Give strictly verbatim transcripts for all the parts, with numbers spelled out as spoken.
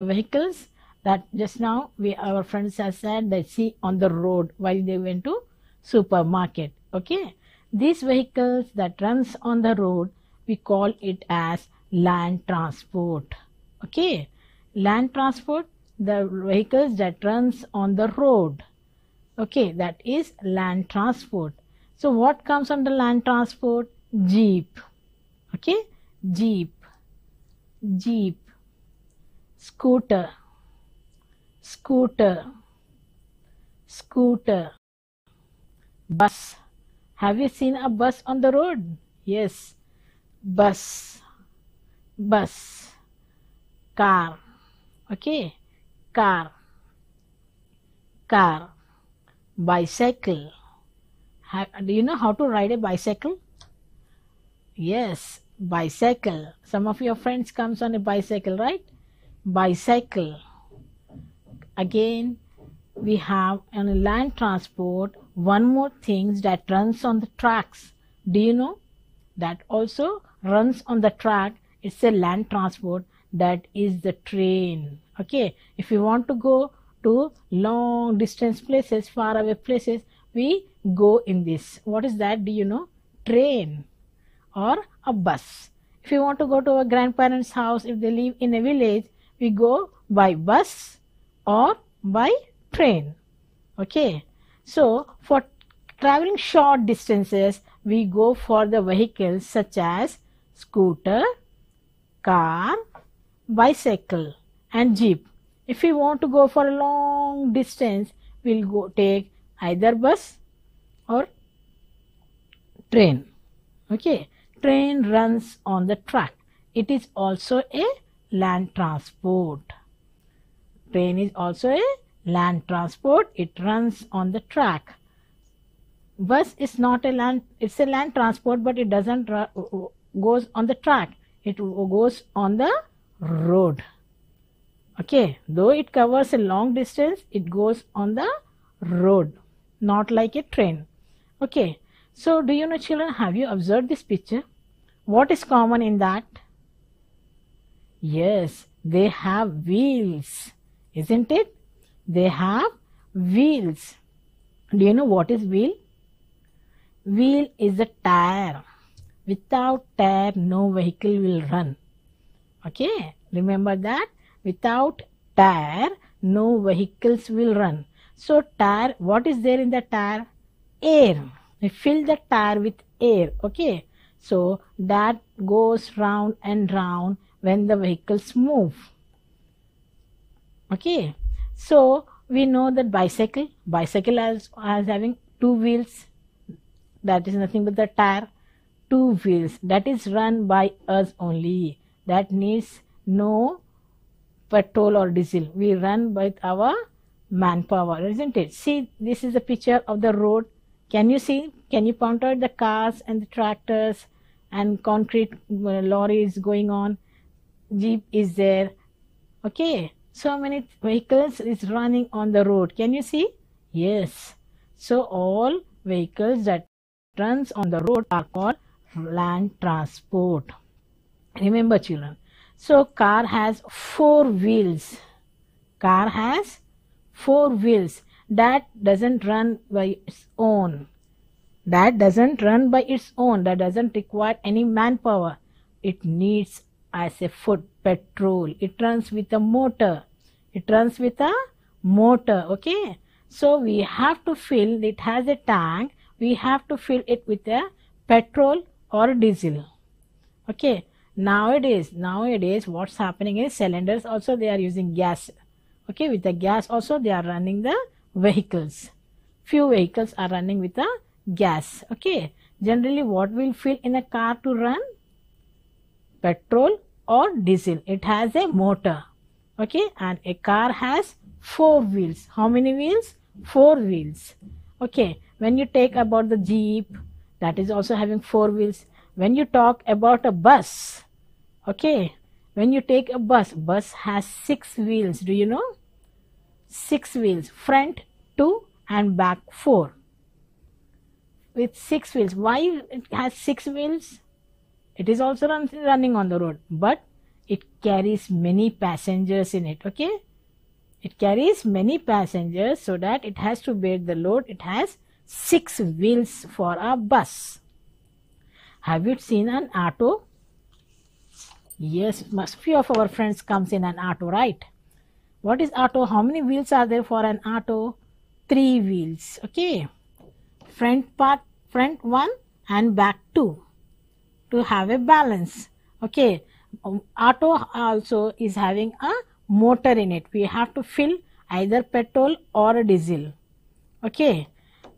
vehicles that just now we our friends have said they see on the road while they went to supermarket. Okay, these vehicles that runs on the road, we call it as land transport. Okay, land transport, the vehicles that runs on the road. Okay, that is land transport. So what comes under land transport? Jeep. Okay, jeep, jeep, scooter, scooter, scooter, bus. Have you seen a bus on the road? Yes, bus, bus, car. Okay, car, car, bicycle. Do you know how to ride a bicycle? Yes, bicycle. Some of your friends comes on a bicycle, right? Bicycle. Again, we have on land transport one more thing that runs on the tracks. Do you know that also runs on the track? It's a land transport. That is the train. Okay, if you want to go to long distance places, far away places, we go in this. What is that? Do you know? Train or a bus. If you want to go to our grandparents' house, if they live in a village, we go by bus or by train. Okay, so for traveling short distances, we go for the vehicles such as scooter, car, bicycle and jeep. If we want to go for a long distance, we'll go take either bus or train. Okay, train runs on the track. It is also a land transport. Train is also a land transport. It runs on the track. Bus is not a land, it's a land transport, but it doesn't goes on the track. It goes on the road. Okay, though it covers a long distance, it goes on the road, not like a train. Okay, so do you know, children, have you observed this picture? What is common in that? Yes, they have wheels, isn't it? They have wheels. Do you know what is wheel? Wheel is a tire. Without tire, no vehicle will run. Okay, remember that. Without tire, no vehicles will run. So tire, what is there in the tire? Air. We fill the tire with air. Okay, so that goes round and round when the vehicles move. Okay, so we know that bicycle, bicycle as, as having two wheels, that is nothing but the tire, two wheels, that is run by us only, that needs no petrol or diesel. We run by our manpower, isn't it? See, this is a picture of the road. Can you see? Can you point out the cars and the tractors and concrete lorries going on? Jeep is there. Okay, so many vehicles is running on the road. Can you see? Yes. So all vehicles that runs on the road are called land transport. Remember, children. So car has four wheels. Car has four wheels. That doesn't run by its own. That doesn't run by its own. That doesn't require any manpower. It needs as a foot petrol. It runs with a motor. It runs with a motor. Okay. So we have to fill. It has a tank. We have to fill it with a petrol or diesel. Okay. Nowadays, nowadays, what's happening is cylinders also they are using gas. Okay. With the gas also they are running the vehicles. Few vehicles are running with a gas. Okay, generally what will fill in a car to run? Petrol or diesel. It has a motor. Okay, and a car has four wheels. How many wheels? Four wheels. Okay, when you take about the Jeep, that is also having four wheels. When you talk about a bus, okay, when you take a bus, bus has six wheels. Do you know? Six wheels, front two and back four, with six wheels. Why it has six wheels? It is also run, running on the road, but It carries many passengers in it, okay? It carries many passengers, so that it has to bear the load. It has six wheels for a bus. Have you seen an auto? Yes, must few of our friends comes in an auto, right? What is auto? How many wheels are there for an auto? Three wheels, okay? Front part, front one and back two, to have a balance, okay? Auto also is having a motor in it. We have to fill either petrol or diesel, okay?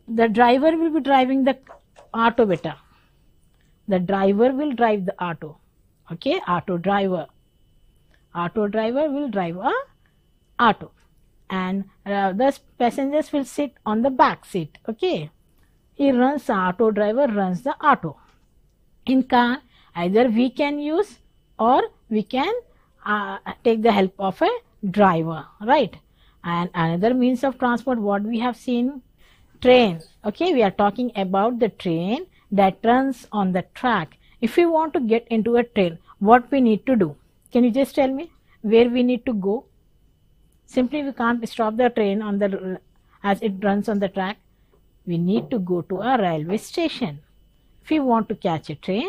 The driver will be driving the auto beta. The driver will drive the auto, okay? Auto driver. Auto driver will drive a auto, and uh, the passengers will sit on the back seat, okay? He runs the auto driver runs the auto. In car, either we can use or we can uh, take the help of a driver, right? And another means of transport, what we have seen? Train, okay? We are talking about the train that runs on the track. If we want to get into a train, what we need to do? Can you just tell me where we need to go? Simply we can't stop the train on the as it runs on the track. We need to go to a railway station. If we want to catch a train,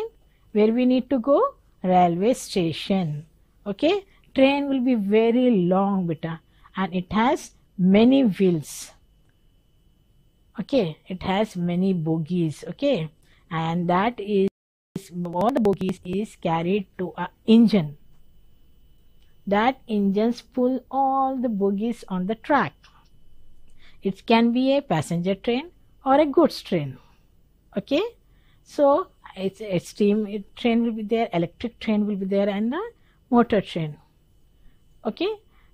where we need to go? Railway station, okay? Train will be very long beta, and it has many wheels, okay? It has many bogies, okay? And that is, all the bogies is carried to a engine. That engines pull all the bogies on the track. It can be a passenger train or a goods train, okay? So it's a steam train will be there, electric train will be there, and a motor train, okay?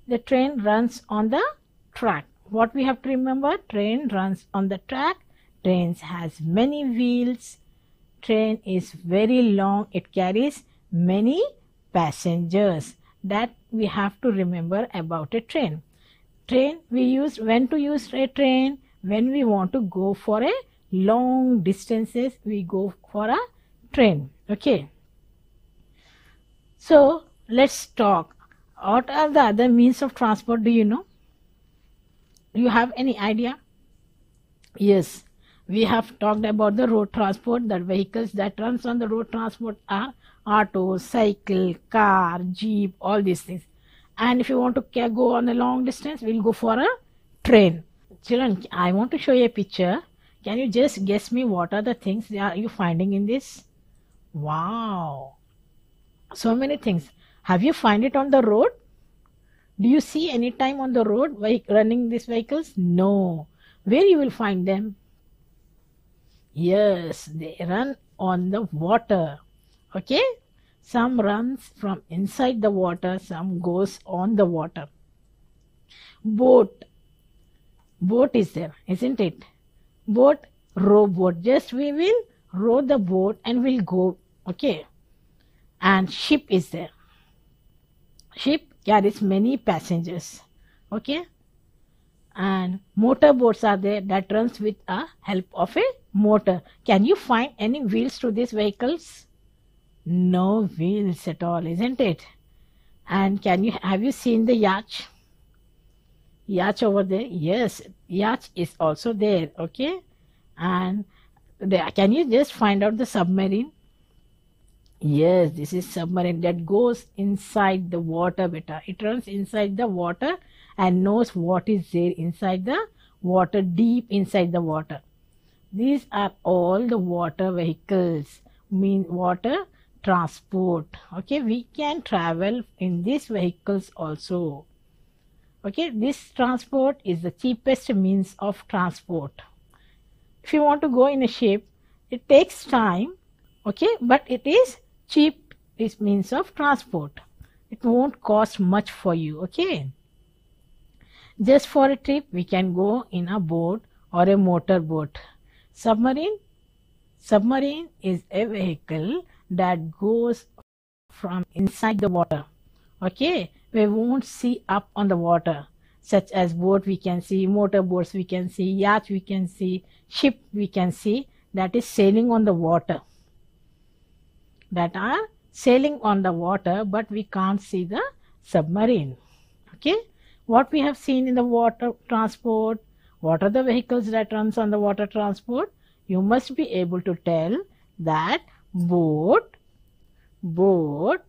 The train runs on the track. What we have to remember, train runs on the track. Trains has many wheels. Train is very long. It carries many passengers. That we have to remember about a train. Train we use when to use a train, when we want to go for a long distances, we go for a train, okay? So let's talk, what are the other means of transport? Do you know? Do you have any idea? Yes, we have talked about the road transport. The vehicles that runs on the road transport are auto, cycle, car, jeep, all these things. And if you want to go on a long distance, we'll go for a train. Children, I want to show you a picture. Can you just guess me what are the things are you finding in this? Wow, so many things. Have you find it on the road? Do you see any time on the road by running these vehicles? No. Where you will find them? Yes, they run on the water, okay? Some runs from inside the water, some goes on the water. Boat, boat is there, isn't it? Boat, rowboat, just we will row the boat and we'll go, okay? And ship is there. Ship carries many passengers, okay? And motor boats are there that runs with a help of a motor. Can you find any wheels to these vehicles? No wheels at all, isn't it? And can you have you seen the yacht? Yacht over there? Yes, yacht is also there, okay? And there, can you just find out the submarine? Yes, this is submarine that goes inside the water beta. It runs inside the water and knows what is there inside the water, deep inside the water. These are all the water vehicles, mean water transport, okay? We can travel in these vehicles also. Okay, this transport is the cheapest means of transport. If you want to go in a ship, it takes time, okay, but it is cheap is means of transport. It won't cost much for you, okay? Just for a trip, we can go in a boat or a motor boat. Submarine, submarine is a vehicle that goes from inside the water, okay? We won't see up on the water, such as boat we can see, motor boats we can see, yacht we can see, ship we can see, that is sailing on the water, that are sailing on the water, but we can't see the submarine. Okay, what we have seen in the water transport, what are the vehicles that runs on the water transport? You must be able to tell that boat, boat,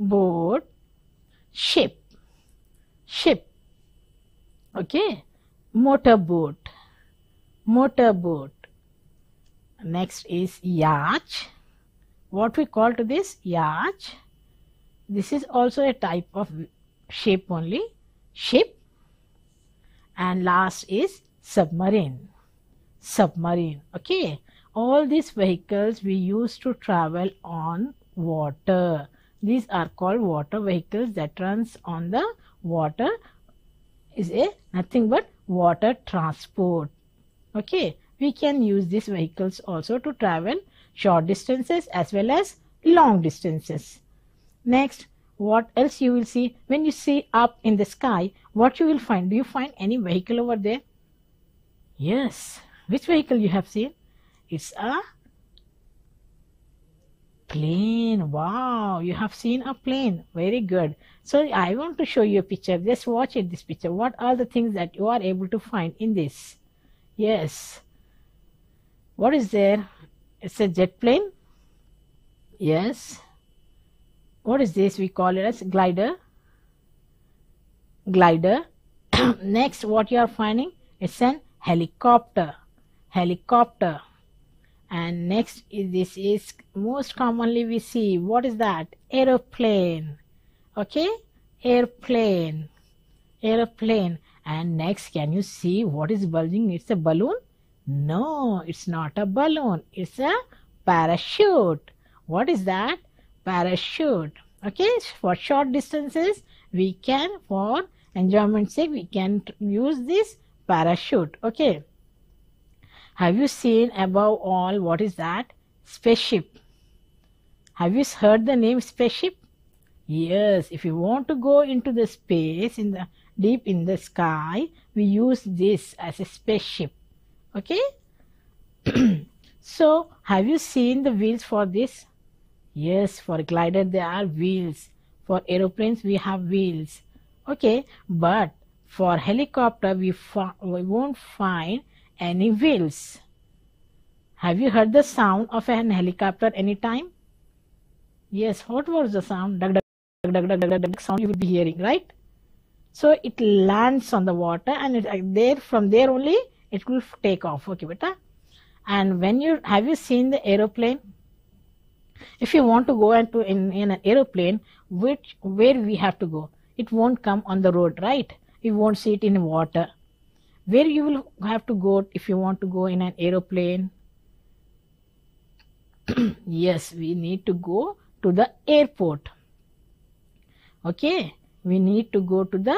boat, ship, ship, okay, motorboat, motorboat. Next is yacht. What we call to this? Yacht. This is also a type of ship only, ship. And last is submarine, submarine. Okay, all these vehicles we use to travel on water. These are called water vehicles that runs on the water. Is a nothing but water transport. Okay, we can use these vehicles also to travel short distances as well as long distances. Next, what else you will see? When you see up in the sky, what you will find? Do you find any vehicle over there? Yes. Which vehicle you have seen? It's a plane. Wow, you have seen a plane. Very good. So I want to show you a picture. Just watch it, this picture. What are the things that you are able to find in this? Yes. What is there? It's a jet plane. Yes. What is this? We call it as glider. Glider. Next, what you are finding? It's an helicopter. Helicopter. And next, is this is most commonly we see. What is that? Aeroplane. Okay? Airplane. Aeroplane. And next, can you see what is bulging? It's a balloon? No, it's not a balloon. It's a parachute. What is that? Parachute. Okay, for short distances, we can, for enjoyment's sake, we can use this parachute. Okay. Have you seen above all, what is that? Spaceship. Have you heard the name spaceship? Yes, if you want to go into the space, in the deep in the sky, we use this as a spaceship. Okay. So, have you seen the wheels for this? Yes, for glider there are wheels. For aeroplanes we have wheels. Okay, but for helicopter we, we won't find any wheels. Have you heard the sound of an helicopter any time? Yes, what was the sound? Dug, dug, dug, dug, dug, dug, sound you will be hearing, right? So, it lands on the water and it, there from there only it will take off. Okay, beta. And when you have you seen the aeroplane? If you want to go into in, in an aeroplane, which where we have to go? It won't come on the road, right? You won't see it in water. Where you will have to go if you want to go in an aeroplane? Yes, we need to go to the airport. Okay, we need to go to the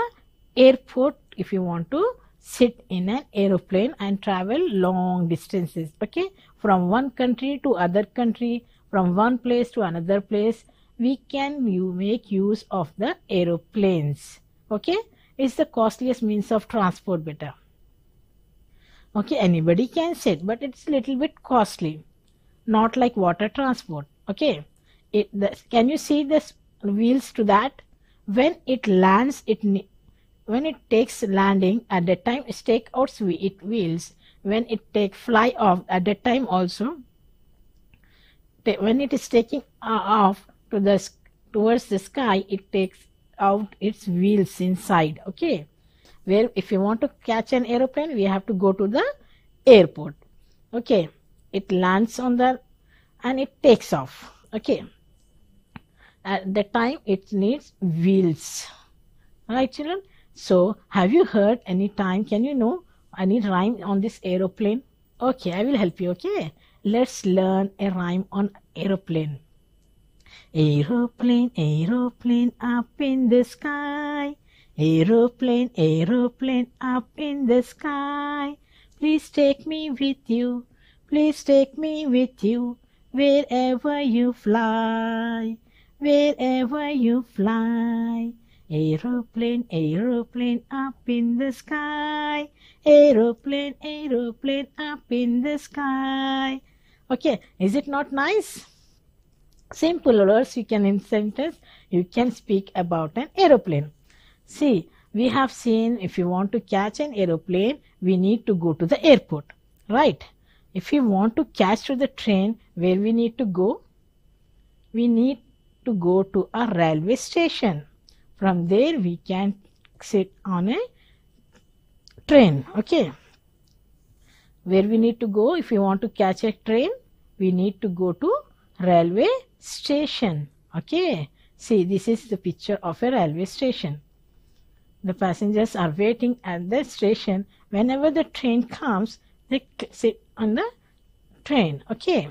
airport if you want to sit in an aeroplane and travel long distances. Okay, from one country to other country, from one place to another place, we can you make use of the aeroplanes. Okay, it's the costliest means of transport, better. Okay, anybody can sit, but it's little bit costly, not like water transport. Okay, it the, can you see this wheels to that? When it lands, it when it takes landing, at that time it take out it wheels. When it take fly off, at that time also, when it is taking off to the towards the sky, it takes out its wheels inside. Okay, where if you want to catch an aeroplane, we have to go to the airport. Okay, it lands on the and it takes off. Okay, at that time it needs wheels. Alright, children. So, have you heard any time? Can you know any rhyme on this aeroplane? Okay, I will help you. Okay. Let's learn a rhyme on aeroplane. Aeroplane, aeroplane up in the sky. Aeroplane, aeroplane up in the sky. Please take me with you. Please take me with you. Wherever you fly. Wherever you fly. Aeroplane, aeroplane up in the sky. Aeroplane, aeroplane up in the sky. Okay, is it not nice? Simple words you can in sentence you can speak about an aeroplane. See, we have seen if you want to catch an aeroplane, we need to go to the airport, right? If we want to catch to the train, where we need to go? We need to go to a railway station. From there we can sit on a train, okay? Where we need to go if we want to catch a train? We need to go to railway station, okay? See, this is the picture of a railway station. The passengers are waiting at the station. Whenever the train comes, they sit on the train, okay?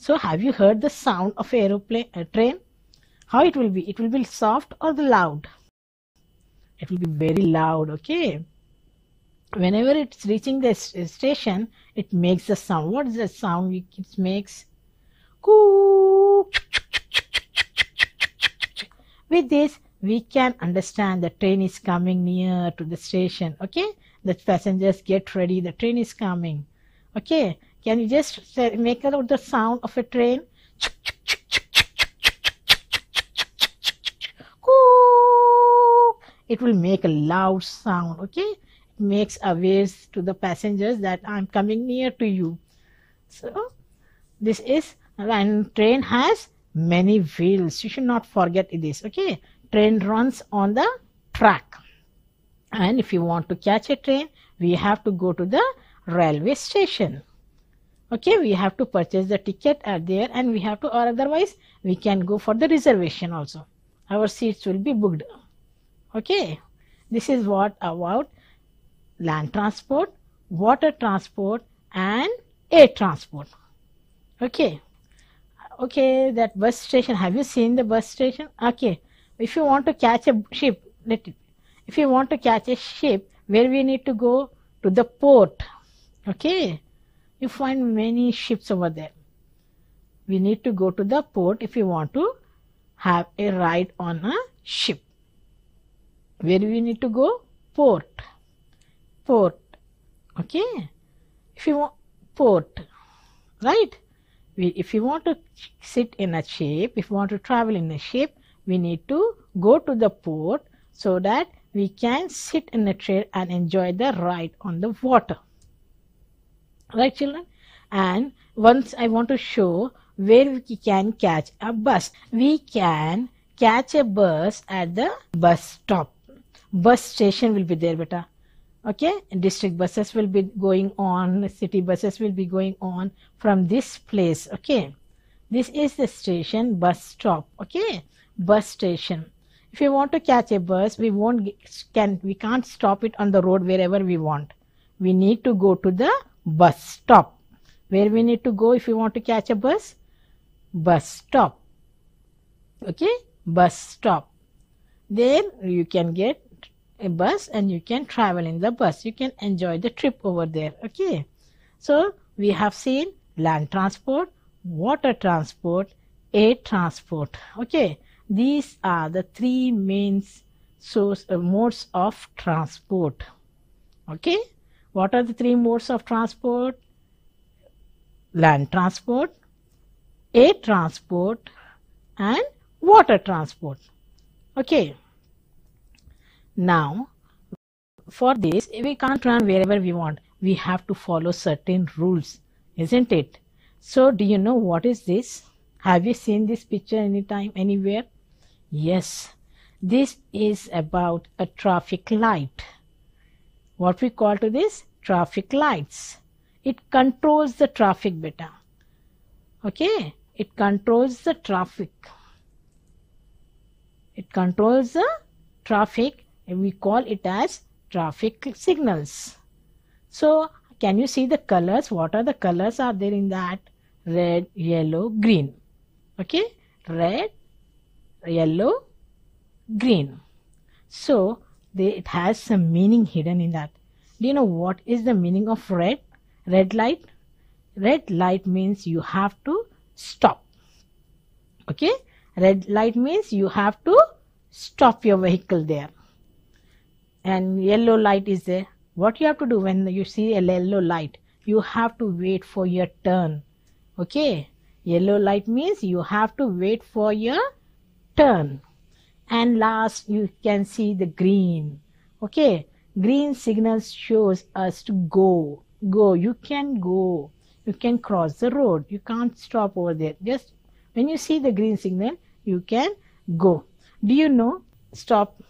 So, have you heard the sound of an aeroplane, a train? How it will be? It will be soft or the loud? It will be very loud, okay? Whenever it's reaching the station, it makes the sound. What is the sound it makes? Coo. With this, we can understand the train is coming near to the station, okay? The passengers get ready, the train is coming, okay? Can you just make out the sound of a train? It will make a loud sound, okay? It makes awareness to the passengers that I'm coming near to you. So, this is, and train has many wheels. You should not forget this, okay? Train runs on the track. And if you want to catch a train, we have to go to the railway station. Okay, we have to purchase the ticket at there, and we have to, or otherwise we can go for the reservation also. Our seats will be booked. Okay, this is what about land transport, water transport and air transport. Okay, okay, that bus station, have you seen the bus station? Okay, if you want to catch a ship, let it, if you want to catch a ship, where we need to go? To the port. Okay. You find many ships over there. We need to go to the port if you want to have a ride on a ship. Where do we need to go? Port. Port. Okay. If you want port, right? We, if you want to sit in a ship, if you want to travel in a ship, we need to go to the port so that we can sit in a train and enjoy the ride on the water. Right, children? And once I want to show where we can catch a bus. We can catch a bus at the bus stop. Bus station will be there, beta. Okay? District buses will be going on. City buses will be going on from this place. Okay? This is the station, bus stop. Okay? Bus station. If you want to catch a bus, we won't can we can't stop it on the road wherever we want. We need to go to the bus stop. Where we need to go if you want to catch a bus? Bus stop. Okay, bus stop. There you can get a bus and you can travel in the bus. You can enjoy the trip over there. Okay, so we have seen land transport, water transport, air transport. Okay, these are the three main source uh, modes of transport. Okay. What are the three modes of transport? Land transport, air transport and water transport. Okay. Now, for this, we can't run wherever we want. We have to follow certain rules, isn't it? So, do you know what is this? Have you seen this picture anytime, anywhere? Yes. This is about a traffic light. What we call to this? Traffic lights. It controls the traffic, beta. Okay? It controls the traffic. It controls the traffic and we call it as traffic signals. So, can you see the colors? What are the colors are there in that? Red, yellow, green. Okay? Red, yellow, green. So, They, it has some meaning hidden in that. Do you know what is the meaning of red? Red light? Red light means you have to stop. Okay? Red light means you have to stop your vehicle there. And yellow light is there. What you have to do when you see a yellow light? You have to wait for your turn. Okay? Yellow light means you have to wait for your turn. And last, you can see the green. Okay, green signal shows us to go. Go, you can go. You can cross the road. You can't stop over there. Just when you see the green signal, you can go. Do you know? Stop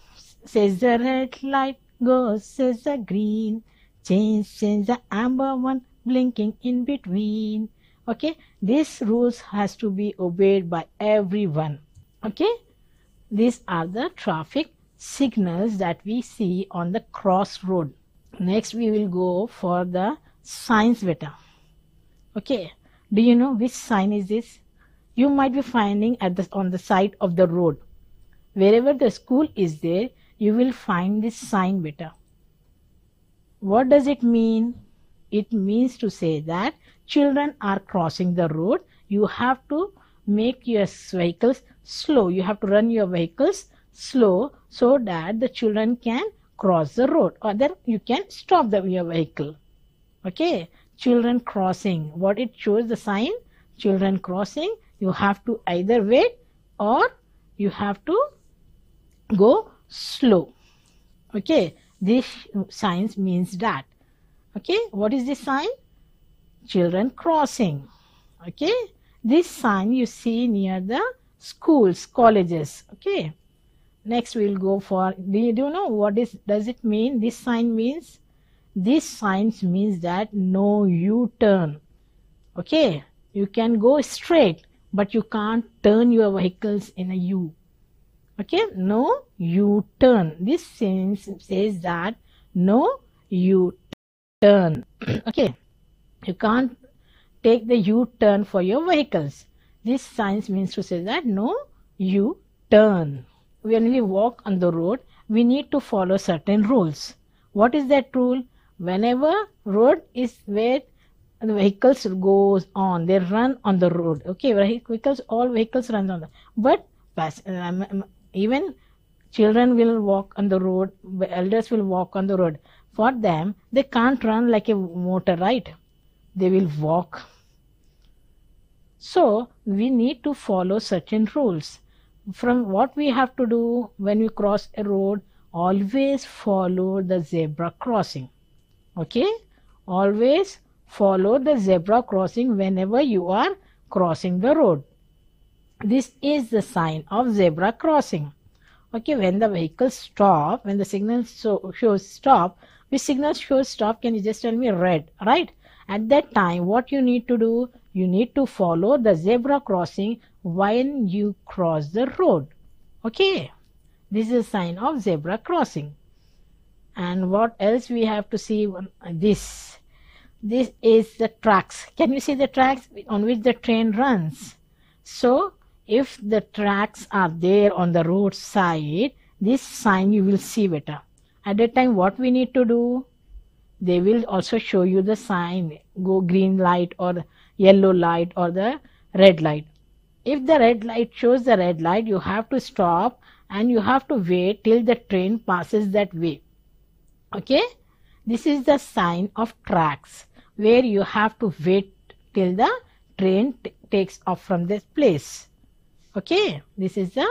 says the red light, go says the green, change says the amber one, blinking in between. Okay, these rules has to be obeyed by everyone. Okay, these are the traffic signals that we see on the crossroad. Next we will go for the signs better. Okay, do you know which sign is this? You might be finding at the on the side of the road. Wherever the school is there, you will find this sign better. What does it mean? It means to say that children are crossing the road. You have to make your vehicles slow. You have to run your vehicles slow so that the children can cross the road, or then you can stop the your vehicle. Okay, children crossing. What it shows the sign? Children crossing. You have to either wait or you have to go slow. Okay, this sign means that. Okay, what is this sign? Children crossing. Okay, this sign you see near the schools, colleges. Okay, next we'll go for, do you, do you know what is, does it mean? This sign means, this sign means that no U-turn. Okay, you can go straight, but you can't turn your vehicles in a U. Okay, no U-turn. This sentence says that no U-turn. Okay, you can't take the U-turn for your vehicles. This sentence means to say that no U-turn. When we walk on the road, we need to follow certain rules. What is that rule? Whenever road is where the vehicles goes on, they run on the road. Okay, vehicles, all vehicles run on the, but even children will walk on the road, elders will walk on the road. For them, they can't run like a motor, right? They will walk. So we need to follow certain rules. From what we have to do when we cross a road, always follow the zebra crossing. Okay, always follow the zebra crossing whenever you are crossing the road. This is the sign of zebra crossing. Okay, when the vehicles stop, when the signal so shows stop, which signal shows stop? Can you just tell me? Red, right? At that time, what you need to do? You need to follow the zebra crossing when you cross the road. Okay, this is a sign of zebra crossing. And what else we have to see? This. This is the tracks. Can you see the tracks on which the train runs? So, if the tracks are there on the roadside, this sign you will see better. At that time, what we need to do? They will also show you the sign. Go green light or yellow light or the red light. If the red light shows the red light, you have to stop and you have to wait till the train passes that way. Okay? This is the sign of tracks, where you have to wait till the train takes off from this place. Okay, this is the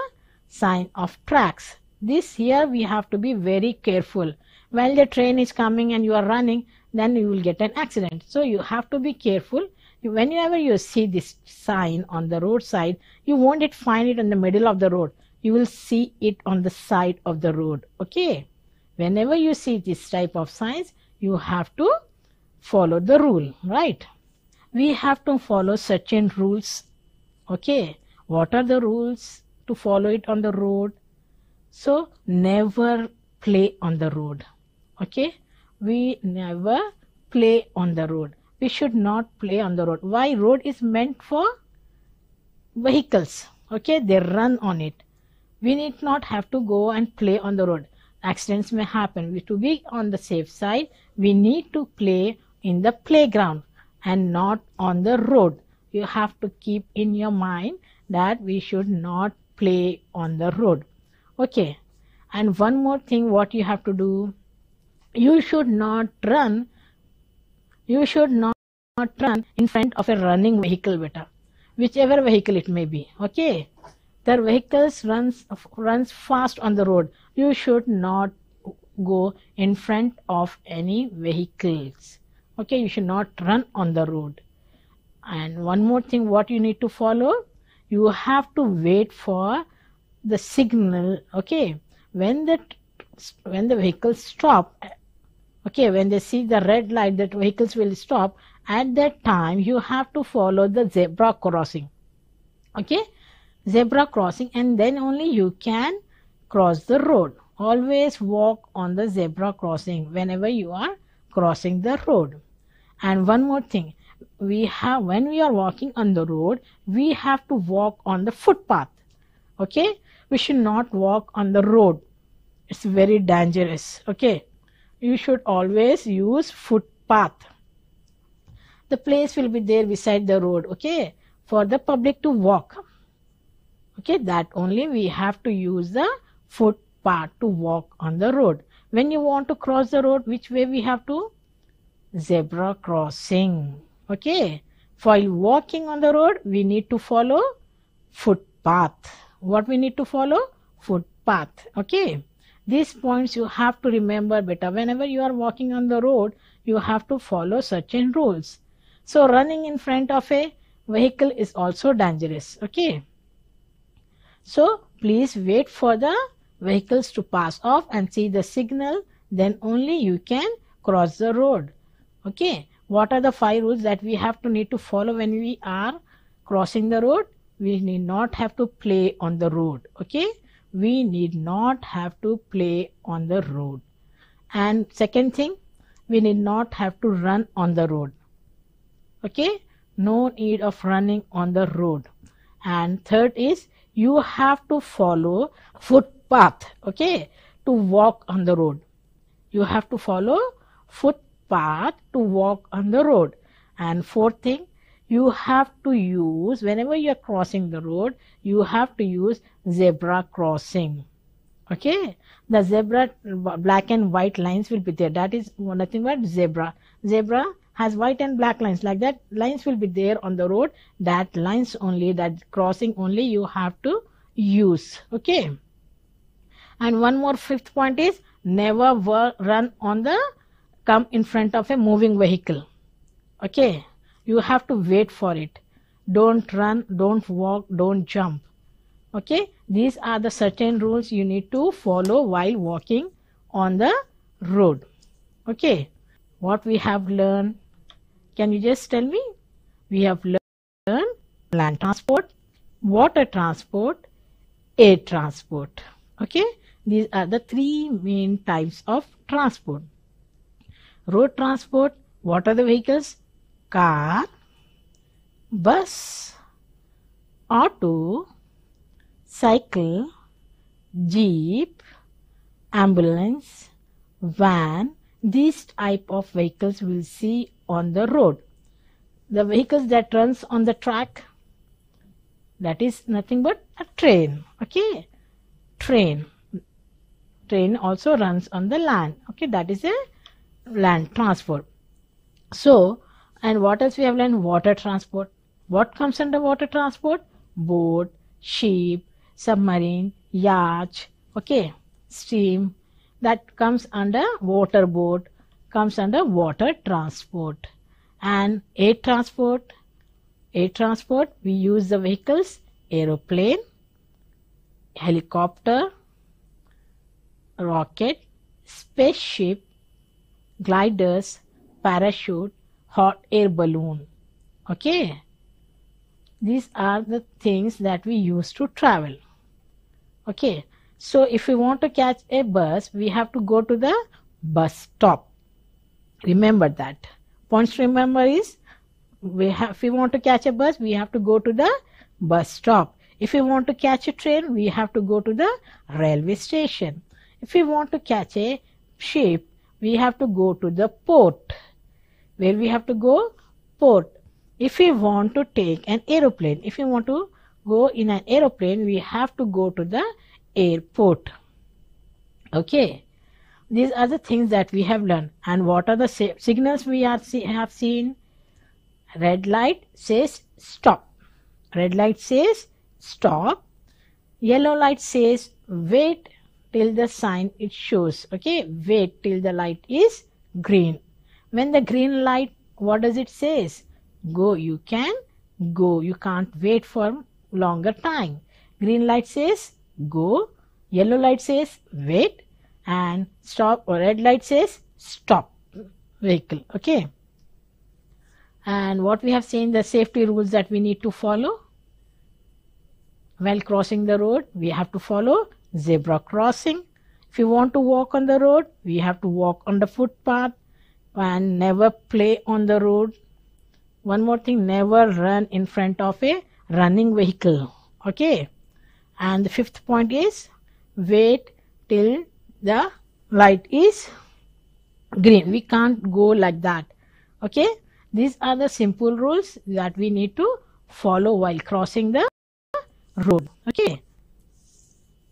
sign of tracks. This here we have to be very careful. While the train is coming and you are running, then you will get an accident. So you have to be careful. Whenever you see this sign on the roadside, you won't find it in the middle of the road. You will see it on the side of the road. Okay. Whenever you see this type of signs, you have to follow the rule, right? We have to follow certain rules. Okay, what are the rules to follow it on the road? So, never play on the road. Okay, we never play on the road. We should not play on the road. Why? Road is meant for vehicles. Okay, they run on it. We need not have to go and play on the road. Accidents may happen. We, to be on the safe side, we need to play in the playground and not on the road. You have to keep in your mind that we should not play on the road. Okay, and one more thing what you have to do, you should not run, you should not, not run in front of a running vehicle better. whichever vehicle it may be. Okay, their vehicles runs runs fast on the road. You should not go in front of any vehicles. Okay, you should not run on the road. And one more thing, what you need to follow, you have to wait for the signal. Okay, when the when the vehicles stop, okay, when they see the red light that vehicles will stop, at that time you have to follow the zebra crossing. Okay, zebra crossing, and then only you can cross the road. Always walk on the zebra crossing whenever you are crossing the road. And one more thing, we have when we are walking on the road, we have to walk on the footpath. Okay, we should not walk on the road. It's very dangerous. Okay, you should always use footpath. The place will be there beside the road, okay, for the public to walk. Okay, that only we have to use the footpath to walk on the road. When you want to cross the road, which way we have to? Zebra crossing. Okay, while walking on the road, we need to follow footpath. What we need to follow? Footpath. Okay, these points you have to remember better. Whenever you are walking on the road, you have to follow certain rules. So running in front of a vehicle is also dangerous. Okay, so please wait for the vehicles to pass off and see the signal, then only you can cross the road. Okay, what are the five rules that we have to need to follow when we are crossing the road? We need not have to play on the road. Okay, we need not have to play on the road. And second thing, we need not have to run on the road. Okay, no need of running on the road. And third is, you have to follow footpath. Okay, to walk on the road, you have to follow footpath to walk on the road. And fourth thing, you have to use, whenever you are crossing the road, you have to use zebra crossing. Okay, the zebra black and white lines will be there. That is nothing but zebra. Zebra has white and black lines, like that lines will be there on the road. That lines only, that crossing only you have to use. Okay, and one more fifth point is, never run on the come in front of a moving vehicle. Okay, you have to wait for it. Don't run, don't walk, don't jump. Okay, these are the certain rules you need to follow while walking on the road. Okay, what we have learned, can you just tell me? We have learned land transport, water transport, air transport. Okay, these are the three main types of transport. Road transport, what are the vehicles? Car, bus, auto, cycle, jeep, ambulance, van. These type of vehicles we'll see on the road. The vehicles that runs on the track, that is nothing but a train. Okay, train. Train also runs on the land. Okay, that is a land transport. So, and what else we have learned? Water transport. What comes under water transport? Boat, ship, submarine, yacht, okay, steam. That comes under water boat, comes under water transport. And air transport, air transport, we use the vehicles, aeroplane, helicopter, rocket, spaceship, gliders, parachute, hot air balloon. Okay, these are the things that we use to travel. Okay, so if we want to catch a bus, we have to go to the bus stop. Remember that. Points to remember is, we have, if we want to catch a bus, we have to go to the bus stop. If we want to catch a train, we have to go to the railway station. If we want to catch a ship, we have to go to the port. Where we have to go? Port. If we want to take an aeroplane, if we want to go in an aeroplane, we have to go to the airport. Okay, these are the things that we have learned. And what are the signals we are see, have seen? Red light says stop. Red light says stop. Yellow light says wait till the sign it shows. Okay, wait till the light is green. When the green light, what does it says? Go, you can go. You can't wait for longer time. Green light says go. Yellow light says wait and stop, or red light says stop vehicle. Okay. And what we have seen, the safety rules that we need to follow while crossing the road. We have to follow zebra crossing. If you want to walk on the road, we have to walk on the footpath and never play on the road. One more thing, never run in front of a running vehicle. Okay. And the fifth point is wait till the light is green. We can't go like that. Okay. These are the simple rules that we need to follow while crossing the road. Okay.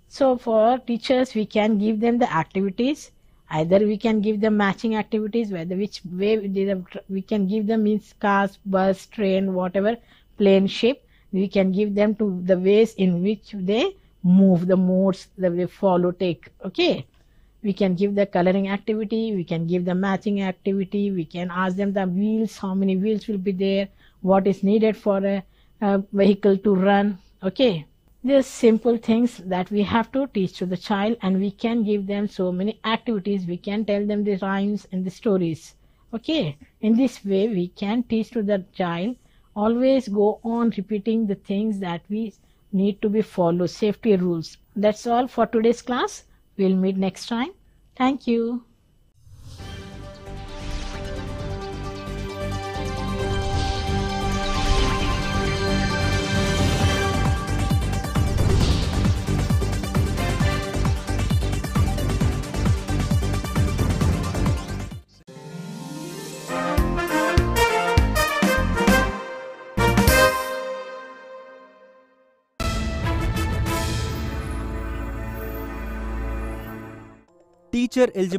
So for teachers, we can give them the activities. Either we can give them matching activities, whether which way we can give them means cars, bus, train, whatever, plane, ship. We can give them to the ways in which they move, the modes that they follow, take. Okay. We can give the coloring activity, we can give the matching activity, we can ask them the wheels, how many wheels will be there, what is needed for a, a vehicle to run. Okay. These simple things that we have to teach to the child, and we can give them so many activities. We can tell them the rhymes and the stories. Okay. In this way, we can teach to the child. Always go on repeating the things that we need to be follow, safety rules. That's all for today's class. We'll meet next time. Thank you. Teacher eligible